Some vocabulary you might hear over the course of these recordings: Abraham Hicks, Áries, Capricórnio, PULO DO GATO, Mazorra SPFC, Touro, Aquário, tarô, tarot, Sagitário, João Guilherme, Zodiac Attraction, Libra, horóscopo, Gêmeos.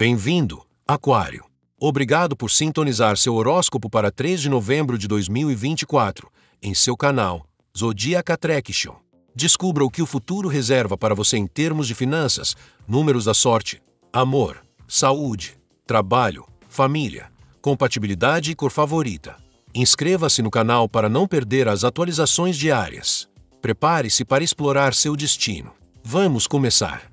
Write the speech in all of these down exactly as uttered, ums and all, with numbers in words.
Bem-vindo, Aquário! Obrigado por sintonizar seu horóscopo para três de novembro de dois mil e vinte e quatro, em seu canal Zodiac Attraction. Descubra o que o futuro reserva para você em termos de finanças, números da sorte, amor, saúde, trabalho, família, compatibilidade e cor favorita. Inscreva-se no canal para não perder as atualizações diárias. Prepare-se para explorar seu destino. Vamos começar!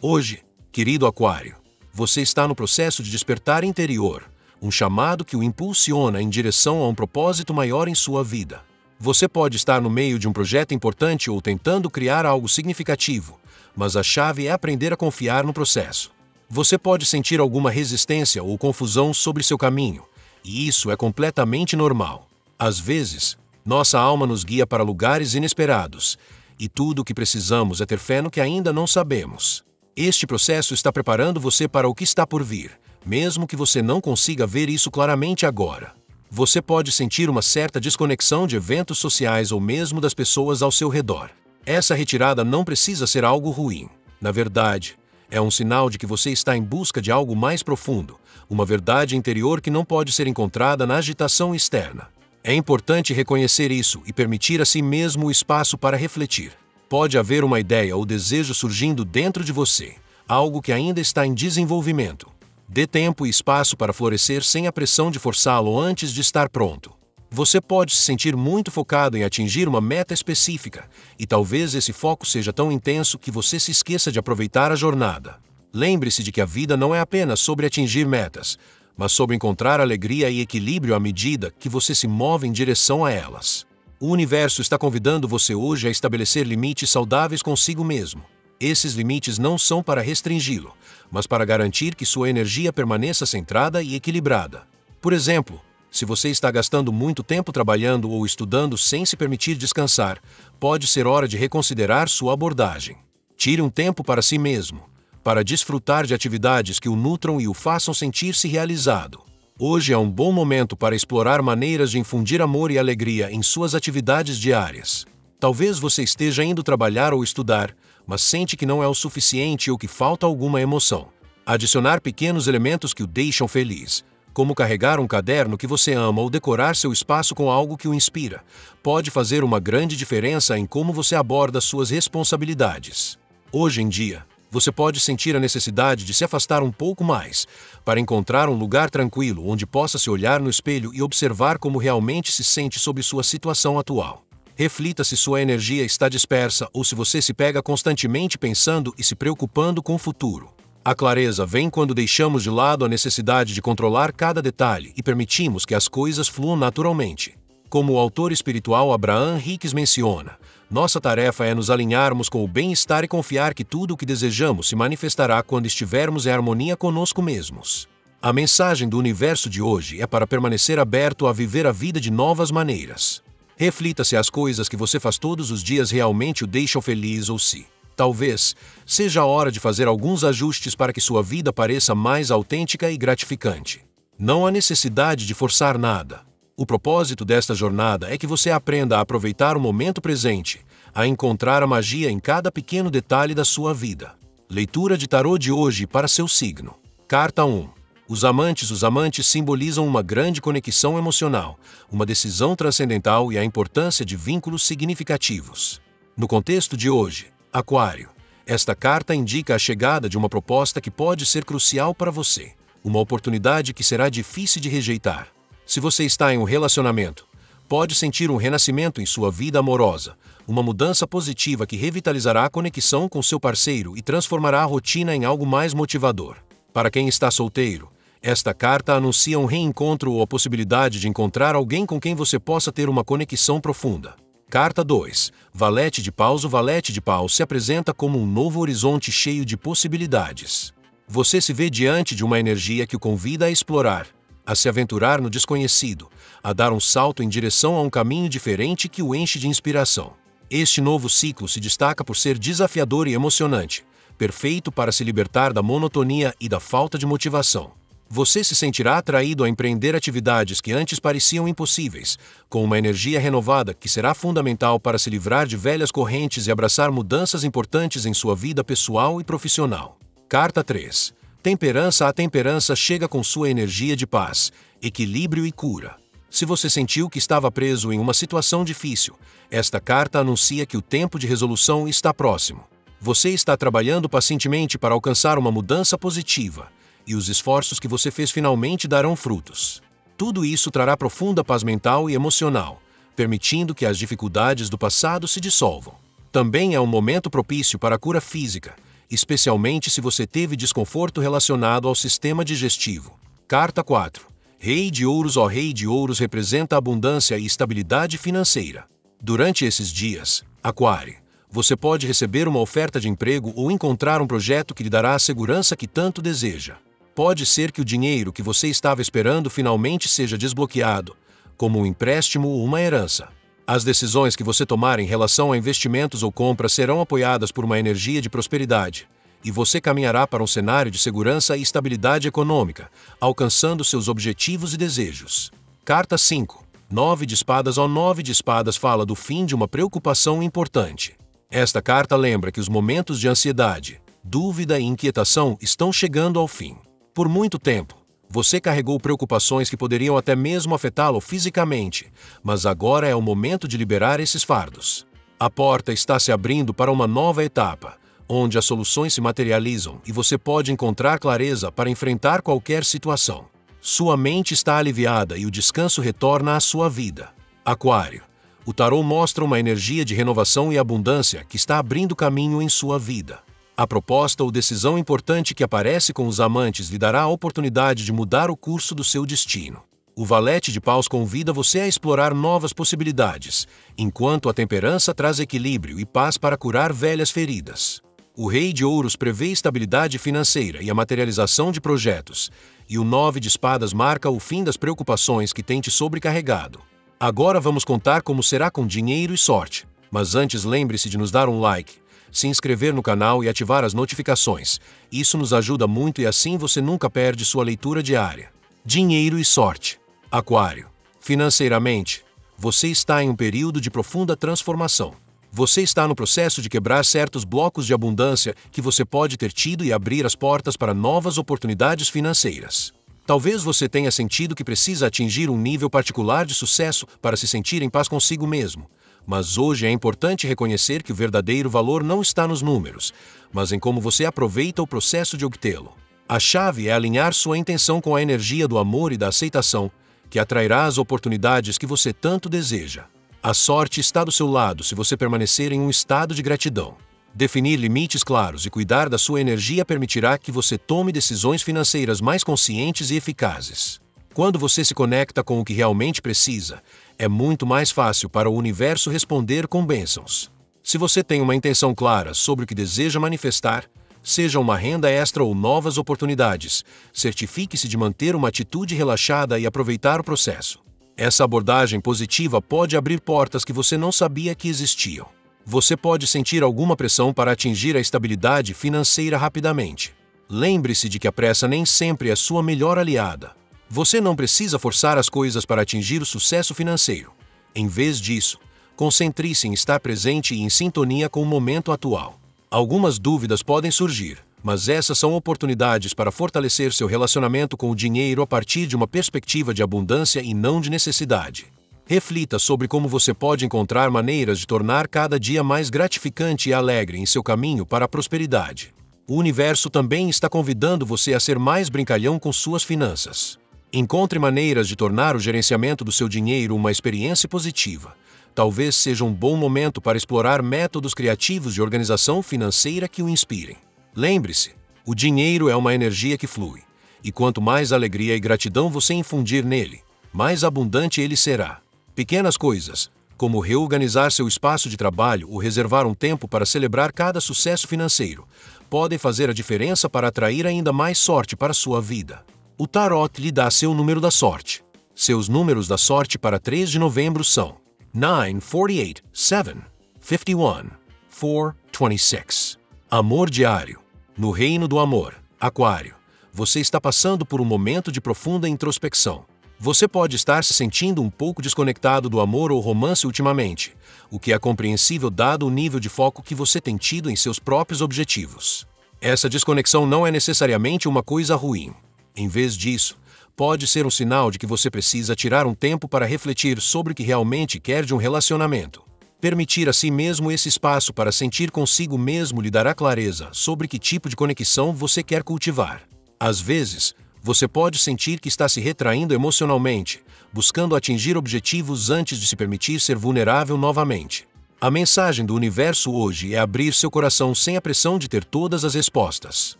Hoje, querido Aquário, você está no processo de despertar interior, um chamado que o impulsiona em direção a um propósito maior em sua vida. Você pode estar no meio de um projeto importante ou tentando criar algo significativo, mas a chave é aprender a confiar no processo. Você pode sentir alguma resistência ou confusão sobre seu caminho, e isso é completamente normal. Às vezes, nossa alma nos guia para lugares inesperados, e tudo o que precisamos é ter fé no que ainda não sabemos. Este processo está preparando você para o que está por vir, mesmo que você não consiga ver isso claramente agora. Você pode sentir uma certa desconexão de eventos sociais ou mesmo das pessoas ao seu redor. Essa retirada não precisa ser algo ruim. Na verdade, é um sinal de que você está em busca de algo mais profundo, uma verdade interior que não pode ser encontrada na agitação externa. É importante reconhecer isso e permitir a si mesmo o espaço para refletir. Pode haver uma ideia ou desejo surgindo dentro de você, algo que ainda está em desenvolvimento. Dê tempo e espaço para florescer sem a pressão de forçá-lo antes de estar pronto. Você pode se sentir muito focado em atingir uma meta específica, e talvez esse foco seja tão intenso que você se esqueça de aproveitar a jornada. Lembre-se de que a vida não é apenas sobre atingir metas, mas sobre encontrar alegria e equilíbrio à medida que você se move em direção a elas. O universo está convidando você hoje a estabelecer limites saudáveis consigo mesmo. Esses limites não são para restringi-lo, mas para garantir que sua energia permaneça centrada e equilibrada. Por exemplo, se você está gastando muito tempo trabalhando ou estudando sem se permitir descansar, pode ser hora de reconsiderar sua abordagem. Tire um tempo para si mesmo, para desfrutar de atividades que o nutram e o façam sentir-se realizado. Hoje é um bom momento para explorar maneiras de infundir amor e alegria em suas atividades diárias. Talvez você esteja indo trabalhar ou estudar, mas sente que não é o suficiente ou que falta alguma emoção. Adicionar pequenos elementos que o deixam feliz, como carregar um caderno que você ama ou decorar seu espaço com algo que o inspira, pode fazer uma grande diferença em como você aborda suas responsabilidades. Hoje em dia, você pode sentir a necessidade de se afastar um pouco mais, para encontrar um lugar tranquilo onde possa se olhar no espelho e observar como realmente se sente sobre sua situação atual. Reflita se sua energia está dispersa ou se você se pega constantemente pensando e se preocupando com o futuro. A clareza vem quando deixamos de lado a necessidade de controlar cada detalhe e permitimos que as coisas fluam naturalmente. Como o autor espiritual Abraham Hicks menciona, nossa tarefa é nos alinharmos com o bem-estar e confiar que tudo o que desejamos se manifestará quando estivermos em harmonia conosco mesmos. A mensagem do universo de hoje é para permanecer aberto a viver a vida de novas maneiras. Reflita se as coisas que você faz todos os dias realmente o deixam feliz ou se, talvez, seja a hora de fazer alguns ajustes para que sua vida pareça mais autêntica e gratificante. Não há necessidade de forçar nada. O propósito desta jornada é que você aprenda a aproveitar o momento presente, a encontrar a magia em cada pequeno detalhe da sua vida. Leitura de tarô de hoje para seu signo. Carta um. Os amantes. Os amantes simbolizam uma grande conexão emocional, uma decisão transcendental e a importância de vínculos significativos. No contexto de hoje, Aquário, esta carta indica a chegada de uma proposta que pode ser crucial para você, uma oportunidade que será difícil de rejeitar. Se você está em um relacionamento, pode sentir um renascimento em sua vida amorosa, uma mudança positiva que revitalizará a conexão com seu parceiro e transformará a rotina em algo mais motivador. Para quem está solteiro, esta carta anuncia um reencontro ou a possibilidade de encontrar alguém com quem você possa ter uma conexão profunda. Carta dois. Valete de paus. O valete de paus se apresenta como um novo horizonte cheio de possibilidades. Você se vê diante de uma energia que o convida a explorar, a se aventurar no desconhecido, a dar um salto em direção a um caminho diferente que o enche de inspiração. Este novo ciclo se destaca por ser desafiador e emocionante, perfeito para se libertar da monotonia e da falta de motivação. Você se sentirá atraído a empreender atividades que antes pareciam impossíveis, com uma energia renovada que será fundamental para se livrar de velhas correntes e abraçar mudanças importantes em sua vida pessoal e profissional. Carta três. Temperança. A temperança chega com sua energia de paz, equilíbrio e cura. Se você sentiu que estava preso em uma situação difícil, esta carta anuncia que o tempo de resolução está próximo. Você está trabalhando pacientemente para alcançar uma mudança positiva, e os esforços que você fez finalmente darão frutos. Tudo isso trará profunda paz mental e emocional, permitindo que as dificuldades do passado se dissolvam. Também é um momento propício para a cura física, especialmente se você teve desconforto relacionado ao sistema digestivo. Carta quatro. Rei de Ouros. O Rei de Ouros representa abundância e estabilidade financeira. Durante esses dias, Aquário, você pode receber uma oferta de emprego ou encontrar um projeto que lhe dará a segurança que tanto deseja. Pode ser que o dinheiro que você estava esperando finalmente seja desbloqueado, como um empréstimo ou uma herança. As decisões que você tomar em relação a investimentos ou compras serão apoiadas por uma energia de prosperidade, e você caminhará para um cenário de segurança e estabilidade econômica, alcançando seus objetivos e desejos. Carta cinco. Nove de Espadas. Ao Nove de Espadas fala do fim de uma preocupação importante. Esta carta lembra que os momentos de ansiedade, dúvida e inquietação estão chegando ao fim. Por muito tempo, você carregou preocupações que poderiam até mesmo afetá-lo fisicamente, mas agora é o momento de liberar esses fardos. A porta está se abrindo para uma nova etapa, onde as soluções se materializam e você pode encontrar clareza para enfrentar qualquer situação. Sua mente está aliviada e o descanso retorna à sua vida. Aquário, o tarô mostra uma energia de renovação e abundância que está abrindo caminho em sua vida. A proposta ou decisão importante que aparece com os amantes lhe dará a oportunidade de mudar o curso do seu destino. O Valete de Paus convida você a explorar novas possibilidades, enquanto a Temperança traz equilíbrio e paz para curar velhas feridas. O Rei de Ouros prevê estabilidade financeira e a materialização de projetos, e o Nove de Espadas marca o fim das preocupações que tem te sobrecarregado. Agora vamos contar como será com dinheiro e sorte, mas antes lembre-se de nos dar um like, se inscrever no canal e ativar as notificações. Isso nos ajuda muito e assim você nunca perde sua leitura diária. Dinheiro e sorte. Aquário. Financeiramente, você está em um período de profunda transformação. Você está no processo de quebrar certos blocos de abundância que você pode ter tido e abrir as portas para novas oportunidades financeiras. Talvez você tenha sentido que precisa atingir um nível particular de sucesso para se sentir em paz consigo mesmo, mas hoje é importante reconhecer que o verdadeiro valor não está nos números, mas em como você aproveita o processo de obtê-lo. A chave é alinhar sua intenção com a energia do amor e da aceitação, que atrairá as oportunidades que você tanto deseja. A sorte está do seu lado se você permanecer em um estado de gratidão. Definir limites claros e cuidar da sua energia permitirá que você tome decisões financeiras mais conscientes e eficazes. Quando você se conecta com o que realmente precisa, é muito mais fácil para o universo responder com bênçãos. Se você tem uma intenção clara sobre o que deseja manifestar, seja uma renda extra ou novas oportunidades, certifique-se de manter uma atitude relaxada e aproveitar o processo. Essa abordagem positiva pode abrir portas que você não sabia que existiam. Você pode sentir alguma pressão para atingir a estabilidade financeira rapidamente. Lembre-se de que a pressa nem sempre é sua melhor aliada. Você não precisa forçar as coisas para atingir o sucesso financeiro. Em vez disso, concentre-se em estar presente e em sintonia com o momento atual. Algumas dúvidas podem surgir, mas essas são oportunidades para fortalecer seu relacionamento com o dinheiro a partir de uma perspectiva de abundância e não de necessidade. Reflita sobre como você pode encontrar maneiras de tornar cada dia mais gratificante e alegre em seu caminho para a prosperidade. O universo também está convidando você a ser mais brincalhão com suas finanças. Encontre maneiras de tornar o gerenciamento do seu dinheiro uma experiência positiva. Talvez seja um bom momento para explorar métodos criativos de organização financeira que o inspirem. Lembre-se, o dinheiro é uma energia que flui, e quanto mais alegria e gratidão você infundir nele, mais abundante ele será. Pequenas coisas, como reorganizar seu espaço de trabalho ou reservar um tempo para celebrar cada sucesso financeiro, podem fazer a diferença para atrair ainda mais sorte para sua vida. O tarot lhe dá seu número da sorte. Seus números da sorte para três de novembro são nove, quarenta e oito, sete, cinquenta e um, quatro, vinte e seis. Amor diário. No reino do amor, Aquário, você está passando por um momento de profunda introspecção. Você pode estar se sentindo um pouco desconectado do amor ou romance ultimamente, o que é compreensível dado o nível de foco que você tem tido em seus próprios objetivos. Essa desconexão não é necessariamente uma coisa ruim. Em vez disso, pode ser um sinal de que você precisa tirar um tempo para refletir sobre o que realmente quer de um relacionamento. Permitir a si mesmo esse espaço para sentir consigo mesmo lhe dará clareza sobre que tipo de conexão você quer cultivar. Às vezes, você pode sentir que está se retraindo emocionalmente, buscando atingir objetivos antes de se permitir ser vulnerável novamente. A mensagem do universo hoje é abrir seu coração sem a pressão de ter todas as respostas.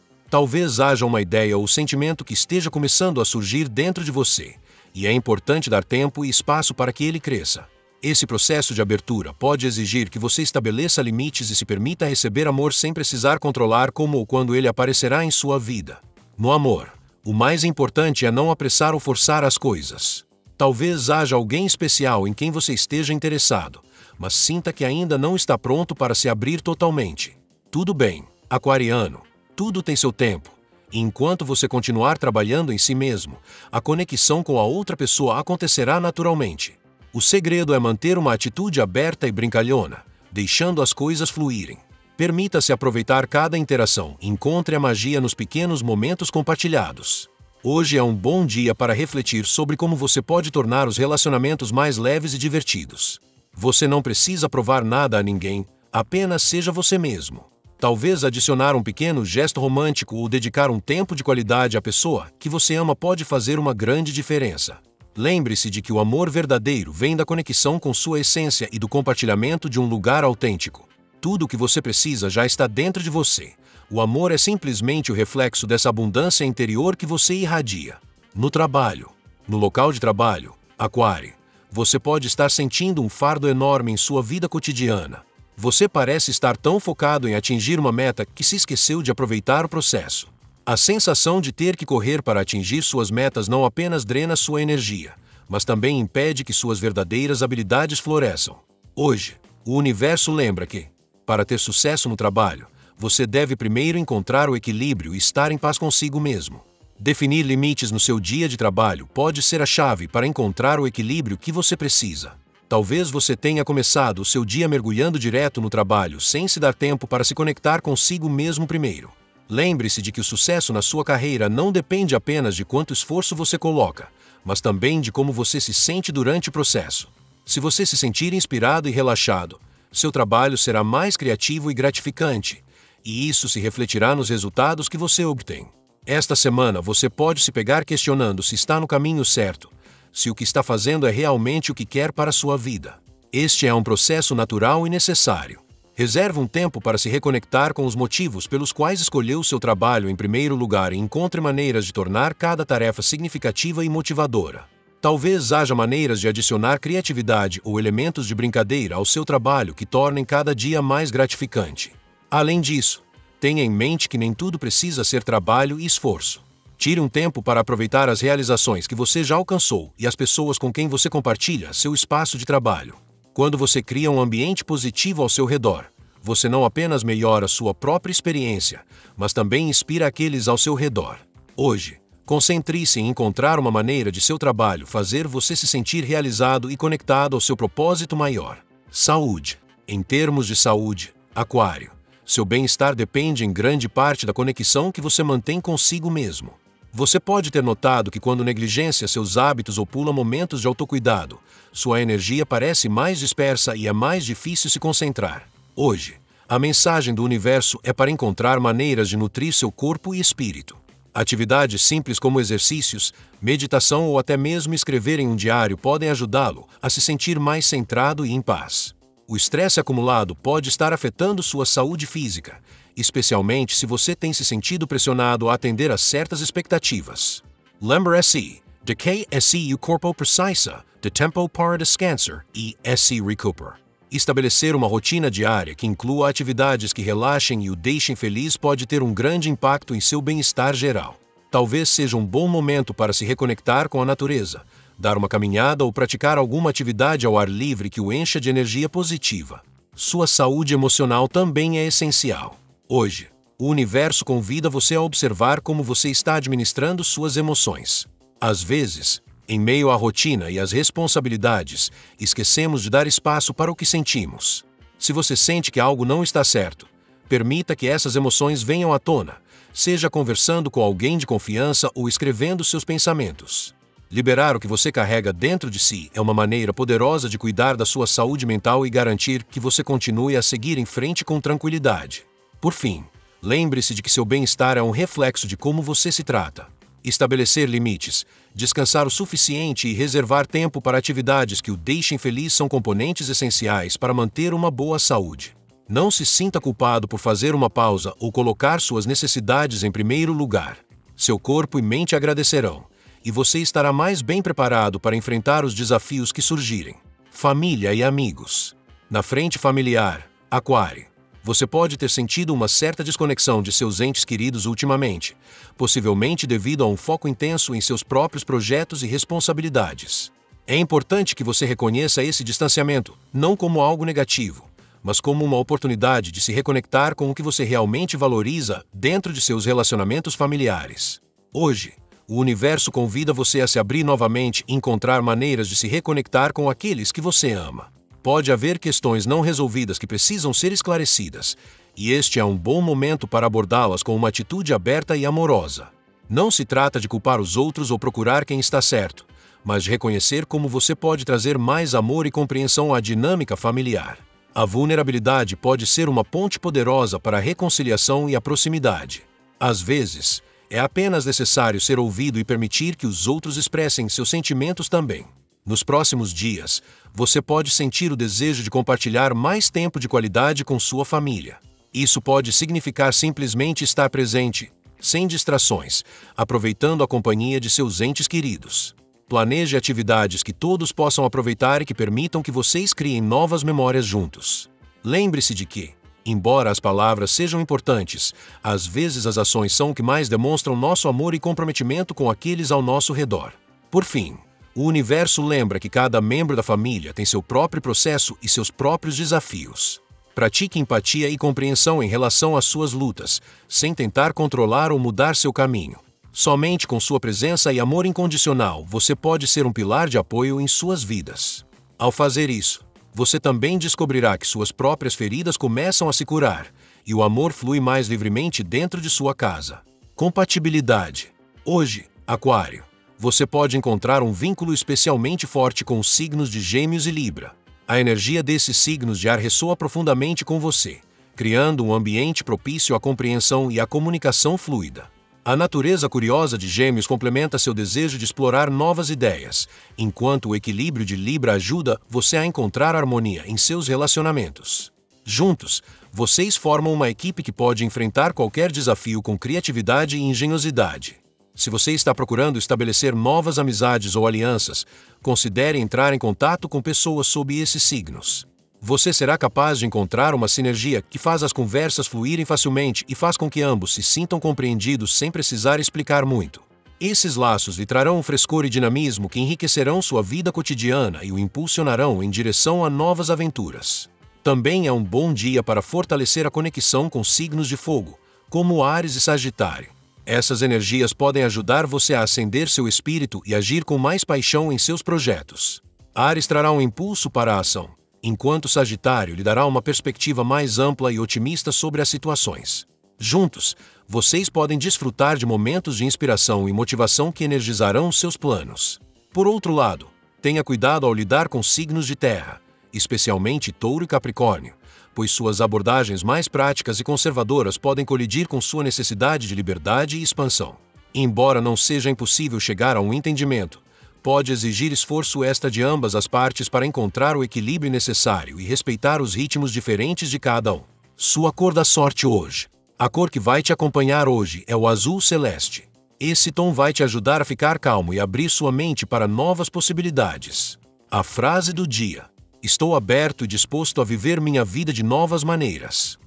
Talvez haja uma ideia ou sentimento que esteja começando a surgir dentro de você, e é importante dar tempo e espaço para que ele cresça. Esse processo de abertura pode exigir que você estabeleça limites e se permita receber amor sem precisar controlar como ou quando ele aparecerá em sua vida. No amor, o mais importante é não apressar ou forçar as coisas. Talvez haja alguém especial em quem você esteja interessado, mas sinta que ainda não está pronto para se abrir totalmente. Tudo bem, aquariano, tudo tem seu tempo. E enquanto você continuar trabalhando em si mesmo, a conexão com a outra pessoa acontecerá naturalmente. O segredo é manter uma atitude aberta e brincalhona, deixando as coisas fluírem. Permita-se aproveitar cada interação, encontre a magia nos pequenos momentos compartilhados. Hoje é um bom dia para refletir sobre como você pode tornar os relacionamentos mais leves e divertidos. Você não precisa provar nada a ninguém, apenas seja você mesmo. Talvez adicionar um pequeno gesto romântico ou dedicar um tempo de qualidade à pessoa que você ama pode fazer uma grande diferença. Lembre-se de que o amor verdadeiro vem da conexão com sua essência e do compartilhamento de um lugar autêntico. Tudo o que você precisa já está dentro de você. O amor é simplesmente o reflexo dessa abundância interior que você irradia. No trabalho, no local de trabalho, Aquário, você pode estar sentindo um fardo enorme em sua vida cotidiana. Você parece estar tão focado em atingir uma meta que se esqueceu de aproveitar o processo. A sensação de ter que correr para atingir suas metas não apenas drena sua energia, mas também impede que suas verdadeiras habilidades floresçam. Hoje, o universo lembra que, para ter sucesso no trabalho, você deve primeiro encontrar o equilíbrio e estar em paz consigo mesmo. Definir limites no seu dia de trabalho pode ser a chave para encontrar o equilíbrio que você precisa. Talvez você tenha começado o seu dia mergulhando direto no trabalho sem se dar tempo para se conectar consigo mesmo primeiro. Lembre-se de que o sucesso na sua carreira não depende apenas de quanto esforço você coloca, mas também de como você se sente durante o processo. Se você se sentir inspirado e relaxado, seu trabalho será mais criativo e gratificante, e isso se refletirá nos resultados que você obtém. Esta semana você pode se pegar questionando se está no caminho certo, se o que está fazendo é realmente o que quer para a sua vida. Este é um processo natural e necessário. Reserve um tempo para se reconectar com os motivos pelos quais escolheu seu trabalho em primeiro lugar e encontre maneiras de tornar cada tarefa significativa e motivadora. Talvez haja maneiras de adicionar criatividade ou elementos de brincadeira ao seu trabalho que tornem cada dia mais gratificante. Além disso, tenha em mente que nem tudo precisa ser trabalho e esforço. Tire um tempo para aproveitar as realizações que você já alcançou e as pessoas com quem você compartilha seu espaço de trabalho. Quando você cria um ambiente positivo ao seu redor, você não apenas melhora sua própria experiência, mas também inspira aqueles ao seu redor. Hoje, concentre-se em encontrar uma maneira de seu trabalho fazer você se sentir realizado e conectado ao seu propósito maior. Saúde. Em termos de saúde, Aquário, seu bem-estar depende em grande parte da conexão que você mantém consigo mesmo. Você pode ter notado que quando negligencia seus hábitos ou pula momentos de autocuidado, sua energia parece mais dispersa e é mais difícil se concentrar. Hoje, a mensagem do universo é para encontrar maneiras de nutrir seu corpo e espírito. Atividades simples como exercícios, meditação ou até mesmo escrever em um diário podem ajudá-lo a se sentir mais centrado e em paz. O estresse acumulado pode estar afetando sua saúde física, especialmente se você tem se sentido pressionado a atender a certas expectativas. Lembre-se de que seu corpo precisa de tempo para descansar e se recuperar. Estabelecer uma rotina diária que inclua atividades que relaxem e o deixem feliz pode ter um grande impacto em seu bem-estar geral. Talvez seja um bom momento para se reconectar com a natureza, dar uma caminhada ou praticar alguma atividade ao ar livre que o encha de energia positiva. Sua saúde emocional também é essencial. Hoje, o universo convida você a observar como você está administrando suas emoções. Às vezes, em meio à rotina e às responsabilidades, esquecemos de dar espaço para o que sentimos. Se você sente que algo não está certo, Permita que essas emoções venham à tona, seja conversando com alguém de confiança ou escrevendo seus pensamentos. Liberar o que você carrega dentro de si é uma maneira poderosa de cuidar da sua saúde mental e garantir que você continue a seguir em frente com tranquilidade. Por fim, lembre-se de que seu bem-estar é um reflexo de como você se trata. Estabelecer limites, descansar o suficiente e reservar tempo para atividades que o deixem feliz são componentes essenciais para manter uma boa saúde. Não se sinta culpado por fazer uma pausa ou colocar suas necessidades em primeiro lugar. Seu corpo e mente agradecerão, e você estará mais bem preparado para enfrentar os desafios que surgirem. Família e amigos. Na frente familiar, Aquário. Você pode ter sentido uma certa desconexão de seus entes queridos ultimamente, possivelmente devido a um foco intenso em seus próprios projetos e responsabilidades. É importante que você reconheça esse distanciamento, não como algo negativo, mas como uma oportunidade de se reconectar com o que você realmente valoriza dentro de seus relacionamentos familiares. Hoje, o universo convida você a se abrir novamente e encontrar maneiras de se reconectar com aqueles que você ama. Pode haver questões não resolvidas que precisam ser esclarecidas, e este é um bom momento para abordá-las com uma atitude aberta e amorosa. Não se trata de culpar os outros ou procurar quem está certo, mas de reconhecer como você pode trazer mais amor e compreensão à dinâmica familiar. A vulnerabilidade pode ser uma ponte poderosa para a reconciliação e a proximidade. Às vezes, é apenas necessário ser ouvido e permitir que os outros expressem seus sentimentos também. Nos próximos dias, você pode sentir o desejo de compartilhar mais tempo de qualidade com sua família. Isso pode significar simplesmente estar presente, sem distrações, aproveitando a companhia de seus entes queridos. Planeje atividades que todos possam aproveitar e que permitam que vocês criem novas memórias juntos. Lembre-se de que, embora as palavras sejam importantes, às vezes as ações são o que mais demonstram nosso amor e comprometimento com aqueles ao nosso redor. Por fim, o universo lembra que cada membro da família tem seu próprio processo e seus próprios desafios. Pratique empatia e compreensão em relação às suas lutas, sem tentar controlar ou mudar seu caminho. Somente com sua presença e amor incondicional, você pode ser um pilar de apoio em suas vidas. Ao fazer isso, você também descobrirá que suas próprias feridas começam a se curar, e o amor flui mais livremente dentro de sua casa. Compatibilidade. Hoje, Aquário, você pode encontrar um vínculo especialmente forte com os signos de Gêmeos e Libra. A energia desses signos de ar ressoa profundamente com você, criando um ambiente propício à compreensão e à comunicação fluida. A natureza curiosa de Gêmeos complementa seu desejo de explorar novas ideias, enquanto o equilíbrio de Libra ajuda você a encontrar harmonia em seus relacionamentos. Juntos, vocês formam uma equipe que pode enfrentar qualquer desafio com criatividade e engenhosidade. Se você está procurando estabelecer novas amizades ou alianças, considere entrar em contato com pessoas sob esses signos. Você será capaz de encontrar uma sinergia que faz as conversas fluírem facilmente e faz com que ambos se sintam compreendidos sem precisar explicar muito. Esses laços lhe trarão um frescor e dinamismo que enriquecerão sua vida cotidiana e o impulsionarão em direção a novas aventuras. Também é um bom dia para fortalecer a conexão com signos de fogo, como Áries e Sagitário. Essas energias podem ajudar você a acender seu espírito e agir com mais paixão em seus projetos. Áries trará um impulso para a ação, enquanto Sagitário lhe dará uma perspectiva mais ampla e otimista sobre as situações. Juntos, vocês podem desfrutar de momentos de inspiração e motivação que energizarão seus planos. Por outro lado, tenha cuidado ao lidar com signos de terra, especialmente Touro e Capricórnio, pois suas abordagens mais práticas e conservadoras podem colidir com sua necessidade de liberdade e expansão. Embora não seja impossível chegar a um entendimento, pode exigir esforço extra de ambas as partes para encontrar o equilíbrio necessário e respeitar os ritmos diferentes de cada um. Sua cor da sorte hoje. A cor que vai te acompanhar hoje é o azul celeste. Esse tom vai te ajudar a ficar calmo e abrir sua mente para novas possibilidades. A frase do dia. Estou aberto e disposto a viver minha vida de novas maneiras.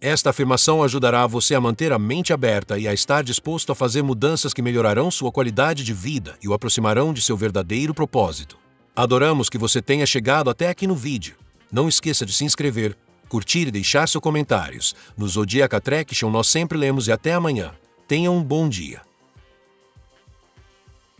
Esta afirmação ajudará você a manter a mente aberta e a estar disposto a fazer mudanças que melhorarão sua qualidade de vida e o aproximarão de seu verdadeiro propósito. Adoramos que você tenha chegado até aqui no vídeo. Não esqueça de se inscrever, curtir e deixar seus comentários. No Zodiac Attraction nós sempre lemos e até amanhã. Tenha um bom dia.